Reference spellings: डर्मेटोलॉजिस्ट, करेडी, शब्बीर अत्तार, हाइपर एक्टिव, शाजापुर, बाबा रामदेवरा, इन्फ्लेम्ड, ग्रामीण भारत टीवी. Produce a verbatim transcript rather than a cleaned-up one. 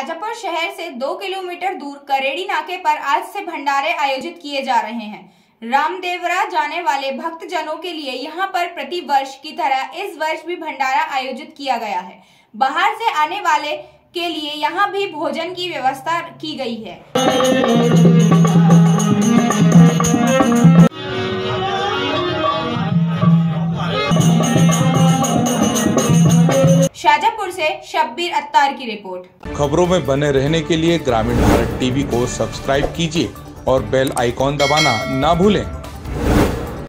शाजापुर शहर से दो किलोमीटर दूर करेडी नाके पर आज से भंडारे आयोजित किए जा रहे हैं। रामदेवरा जाने वाले भक्तजनों के लिए यहां पर प्रति वर्ष की तरह इस वर्ष भी भंडारा आयोजित किया गया है। बाहर से आने वाले के लिए यहां भी भोजन की व्यवस्था की गई है। शाजापुर से शब्बीर अत्तार की रिपोर्ट। खबरों में बने रहने के लिए ग्रामीण भारत टीवी को सब्सक्राइब कीजिए और बेल आइकॉन दबाना ना भूलें।